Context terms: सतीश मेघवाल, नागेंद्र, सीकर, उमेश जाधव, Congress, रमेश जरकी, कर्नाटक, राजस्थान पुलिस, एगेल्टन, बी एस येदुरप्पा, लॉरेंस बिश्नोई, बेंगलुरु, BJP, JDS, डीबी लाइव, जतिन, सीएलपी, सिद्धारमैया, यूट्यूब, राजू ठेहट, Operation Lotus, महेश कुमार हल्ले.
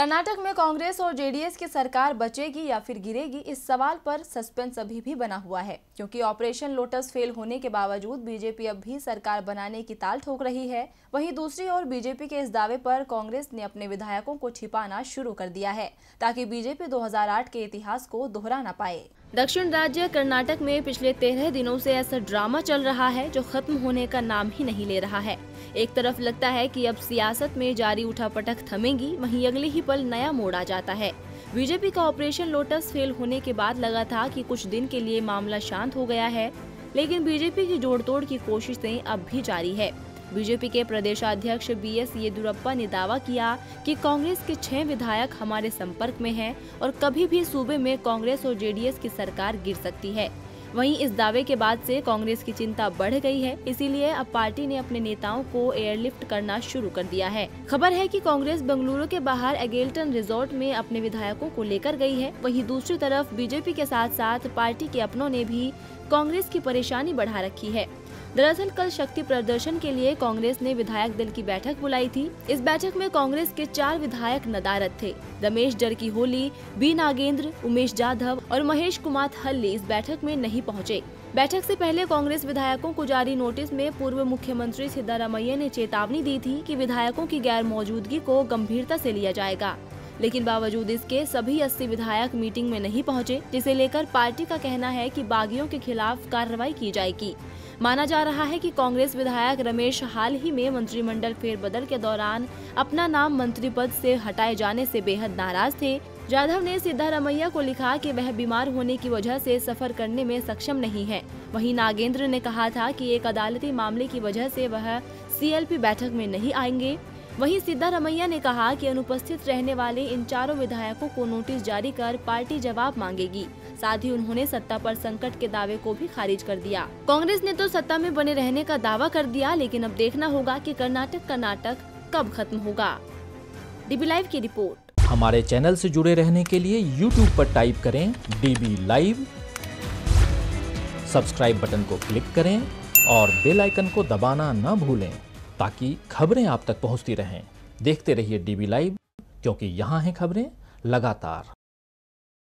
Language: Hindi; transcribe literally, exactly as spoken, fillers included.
कर्नाटक में कांग्रेस और जेडीएस की सरकार बचेगी या फिर गिरेगी, इस सवाल पर सस्पेंस अभी भी बना हुआ है, क्योंकि ऑपरेशन लोटस फेल होने के बावजूद बीजेपी अब भी सरकार बनाने की ताल ठोक रही है। वहीं दूसरी ओर बीजेपी के इस दावे पर कांग्रेस ने अपने विधायकों को छिपाना शुरू कर दिया है, ताकि बीजेपी दो हज़ार आठ के इतिहास को दोहरा न पाए। दक्षिण राज्य कर्नाटक में पिछले तेरह दिनों से ऐसा ड्रामा चल रहा है जो खत्म होने का नाम ही नहीं ले रहा है। एक तरफ लगता है कि अब सियासत में जारी उठापटक थमेगी, वहीं अगले ही पल नया मोड़ आ जाता है। बीजेपी का ऑपरेशन लोटस फेल होने के बाद लगा था कि कुछ दिन के लिए मामला शांत हो गया है, लेकिन बीजेपी की जोड़तोड़ की कोशिशें अब भी जारी है। बीजेपी के प्रदेशाध्यक्ष बी एस येदुरप्पा ने दावा किया कि कांग्रेस के छह विधायक हमारे संपर्क में हैं और कभी भी सूबे में कांग्रेस और जेडीएस की सरकार गिर सकती है। वहीं इस दावे के बाद से कांग्रेस की चिंता बढ़ गई है, इसीलिए अब पार्टी ने अपने नेताओं को एयरलिफ्ट करना शुरू कर दिया है। खबर है कि कांग्रेस बेंगलुरु के बाहर एगेल्टन रिजॉर्ट में अपने विधायकों को लेकर गई है। वहीं दूसरी तरफ बीजेपी के साथ साथ पार्टी के अपनों ने भी कांग्रेस की परेशानी बढ़ा रखी है। दरअसल कल शक्ति प्रदर्शन के लिए कांग्रेस ने विधायक दल की बैठक बुलाई थी। इस बैठक में कांग्रेस के चार विधायक नदारद थे। रमेश जरकी होली, बी नागेंद्र, उमेश जाधव और महेश कुमार हल्ले इस बैठक में नहीं पहुंचे। बैठक से पहले कांग्रेस विधायकों को जारी नोटिस में पूर्व मुख्यमंत्री सिद्धारमैया ने चेतावनी दी थी कि विधायकों की गैर मौजूदगी को गंभीरता से लिया जाएगा, लेकिन बावजूद इसके सभी अस्सी विधायक मीटिंग में नहीं पहुंचे, जिसे लेकर पार्टी का कहना है कि बागियों के खिलाफ कार्रवाई की जाएगी। माना जा रहा है कि कांग्रेस विधायक रमेश हाल ही में मंत्रिमंडल फेरबदल के दौरान अपना नाम मंत्री पद से हटाए जाने से बेहद नाराज थे। जाधव ने सिद्धारमैया को लिखा कि वह बीमार होने की वजह से सफर करने में सक्षम नहीं है। वहीं नागेंद्र ने कहा था कि एक अदालती मामले की वजह से वह सीएलपी बैठक में नहीं आएंगे। वहीं सिद्धारमैया ने कहा कि अनुपस्थित रहने वाले इन चारों विधायकों को नोटिस जारी कर पार्टी जवाब मांगेगी। साथ ही उन्होंने सत्ता पर संकट के दावे को भी खारिज कर दिया। कांग्रेस ने तो सत्ता में बने रहने का दावा कर दिया, लेकिन अब देखना होगा कि कर्नाटक का नाटक कब खत्म होगा। डीबी लाइव की रिपोर्ट। हमारे चैनल से जुड़े रहने के लिए यूट्यूब पर टाइप करें डीबी लाइव, सब्सक्राइब बटन को क्लिक करें और बेल आइकन को दबाना न भूलें, ताकि खबरें आप तक पहुंचती रहें। देखते रहिए डीबी लाइव, क्योंकि यहां हैं खबरें लगातार।